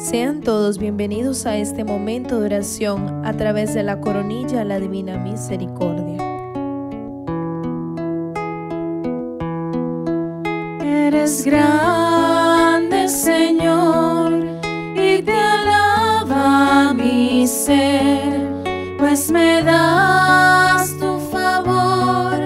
Sean todos bienvenidos a este momento de oración a través de la Coronilla a la Divina Misericordia. Eres grande, Señor, y te alaba mi ser, pues me das tu favor,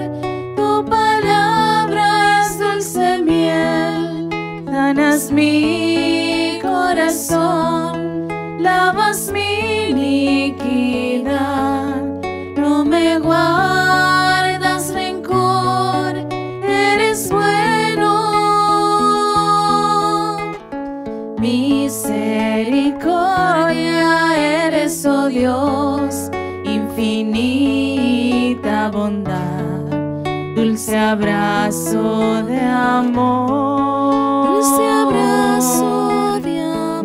tu palabra es dulce miel, sanas mi corazón, lavas mi iniquidad, no me guardas rencor, eres bueno, misericordia eres, oh Dios, infinita bondad, dulce abrazo de amor, dulce abrazo de amor,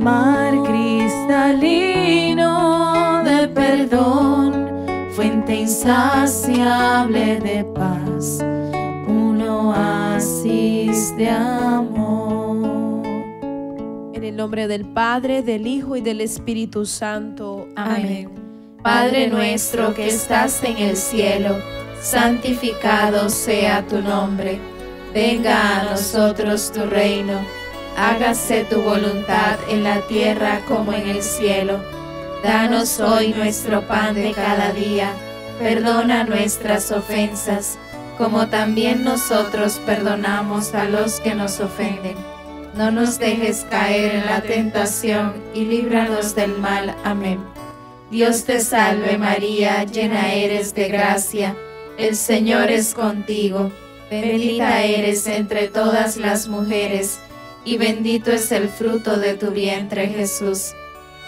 mar cristalino de perdón, fuente insaciable de paz, un oasis de amor. En el nombre del Padre, del Hijo y del Espíritu Santo. Amén. Amén. Padre nuestro que estás en el cielo, santificado sea tu nombre. Venga a nosotros tu reino. Hágase tu voluntad en la tierra como en el cielo. Danos hoy nuestro pan de cada día. Perdona nuestras ofensas, como también nosotros perdonamos a los que nos ofenden. No nos dejes caer en la tentación y líbranos del mal. Amén. Dios te salve María, llena eres de gracia, el Señor es contigo, bendita eres entre todas las mujeres, y bendito es el fruto de tu vientre Jesús.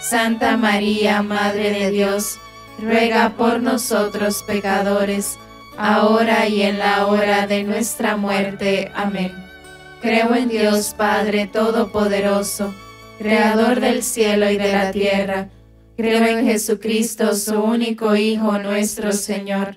Santa María, Madre de Dios, ruega por nosotros pecadores, ahora y en la hora de nuestra muerte. Amén. Creo en Dios Padre Todopoderoso, Creador del cielo y de la tierra. Creo en Jesucristo, su único Hijo, nuestro Señor,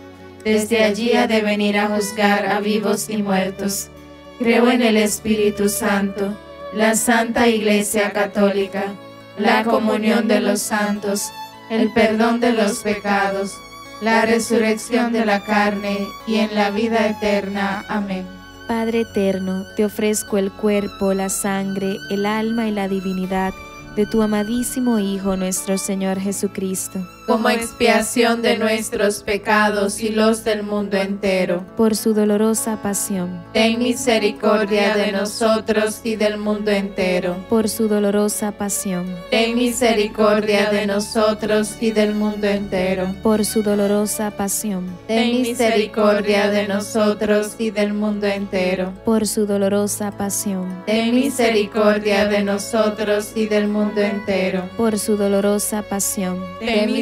Desde allí ha de venir a juzgar a vivos y muertos. Creo en el Espíritu Santo, la Santa Iglesia Católica, la comunión de los santos, el perdón de los pecados, la resurrección de la carne y en la vida eterna. Amén. Padre eterno, te ofrezco el cuerpo, la sangre, el alma y la divinidad de tu amadísimo Hijo, nuestro Señor Jesucristo, como expiación de nuestros pecados y los del mundo entero. Por su dolorosa pasión, ten misericordia de nosotros y del mundo entero. Por su dolorosa pasión, ten misericordia de nosotros y del mundo entero. Por su dolorosa pasión, ten misericordia de nosotros y del mundo entero. Por su dolorosa pasión, ten misericordia de nosotros y del mundo entero. Entero. Por su dolorosa pasión, ten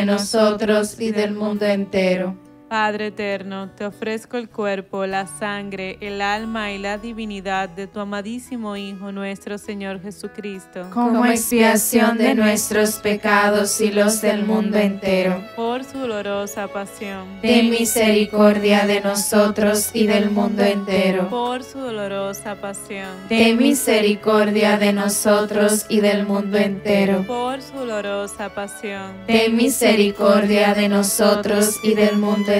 de nosotros y del mundo entero. Padre eterno, te ofrezco el cuerpo, la sangre, el alma y la divinidad de tu amadísimo Hijo, nuestro Señor Jesucristo, como expiación de nuestros pecados y los del mundo entero. Por su dolorosa pasión, ten misericordia de nosotros y del mundo entero. Por su dolorosa pasión, ten misericordia de nosotros y del mundo entero. Por su dolorosa pasión, ten misericordia de nosotros y del mundo entero.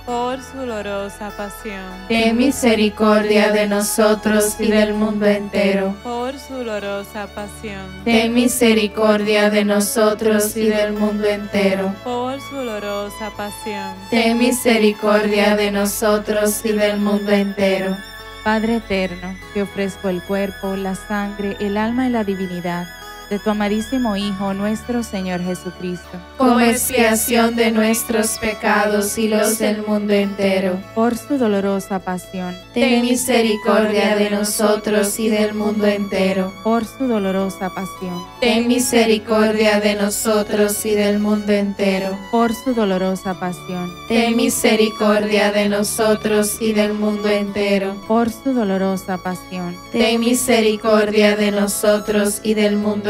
Por su dolorosa pasión, ten misericordia de nosotros y del mundo entero. Por su dolorosa pasión, ten misericordia de nosotros y del mundo entero. Por su dolorosa pasión, ten misericordia de nosotros y del mundo entero. Padre eterno, te ofrezco el cuerpo, la sangre, el alma y la divinidad de tu amadísimo Hijo, nuestro Señor Jesucristo, como expiación de nuestros pecados y los del mundo entero. Por su dolorosa pasión, ten misericordia de nosotros y del mundo entero. Por su dolorosa pasión, ten misericordia de nosotros y del mundo entero. Por su dolorosa pasión, ten misericordia de nosotros y del mundo entero. Por su dolorosa pasión, ten misericordia de nosotros y del mundo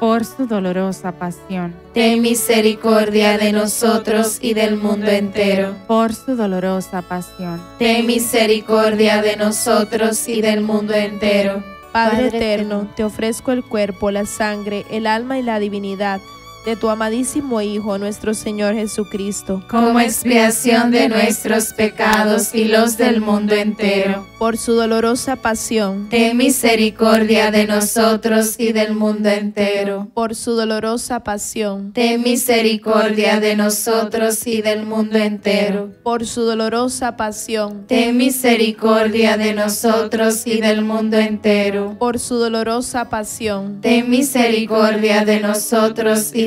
Por su dolorosa pasión, ten misericordia de nosotros y del mundo entero. Por su dolorosa pasión, ten misericordia de nosotros y del mundo entero. Padre eterno, te ofrezco el cuerpo, la sangre, el alma y la divinidad de tu amadísimo Hijo, nuestro Señor Jesucristo, como expiación de nuestros pecados y los del mundo entero. Por su dolorosa pasión, ten misericordia de nosotros y del mundo entero. Por su dolorosa pasión, ten misericordia de nosotros y del mundo entero. Por su dolorosa pasión, ten misericordia de nosotros y del mundo entero. Por su dolorosa pasión, ten misericordia de nosotros y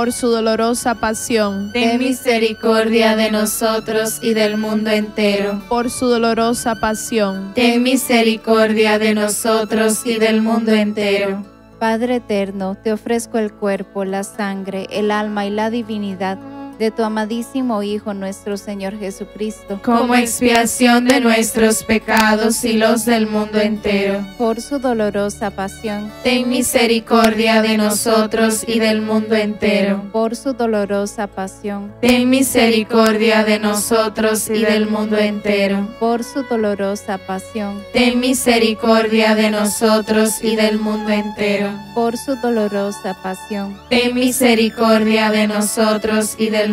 Por su dolorosa pasión, ten misericordia de nosotros y del mundo entero. Padre eterno, te ofrezco el cuerpo, la sangre, el alma y la divinidad de tu amadísimo Hijo, nuestro Señor Jesucristo, como expiación de nuestros pecados y los del mundo entero. Por su dolorosa pasión, ten misericordia de nosotros y del mundo entero. Por su dolorosa pasión, ten misericordia de nosotros y del mundo entero. Por su dolorosa pasión, ten misericordia de nosotros y del mundo entero. Por su dolorosa pasión, ten misericordia de nosotros y del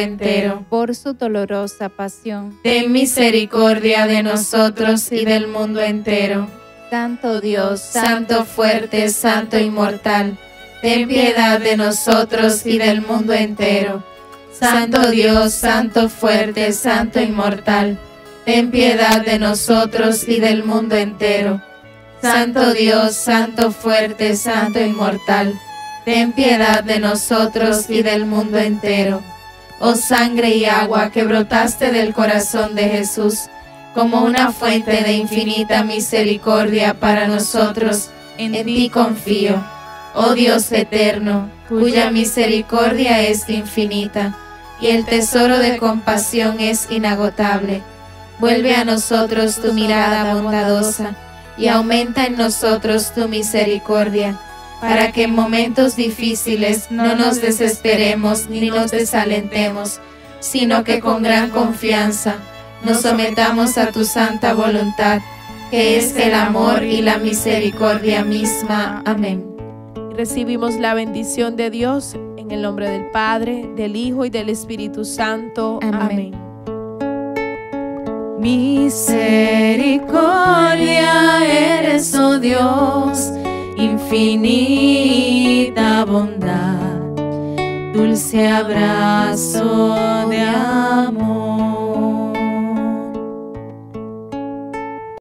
entero. Santo Dios, Santo fuerte, Santo inmortal, ten piedad de nosotros y del mundo entero. Santo Dios, Santo fuerte, Santo inmortal, ten piedad de nosotros y del mundo entero. Santo Dios, Santo fuerte, Santo inmortal, ten piedad de nosotros y del mundo entero. Oh sangre y agua que brotaste del corazón de Jesús, como una fuente de infinita misericordia para nosotros, en ti confío. Oh Dios eterno, cuya misericordia es infinita y el tesoro de compasión es inagotable, vuelve a nosotros tu mirada bondadosa y aumenta en nosotros tu misericordia, para que en momentos difíciles no nos desesperemos ni nos desalentemos, sino que con gran confianza nos sometamos a tu santa voluntad, que es el amor y la misericordia misma. Amén. Recibimos la bendición de Dios en el nombre del Padre, del Hijo y del Espíritu Santo. Amén. Amén. Misericordia eres, oh Dios, infinita bondad, dulce abrazo de amor.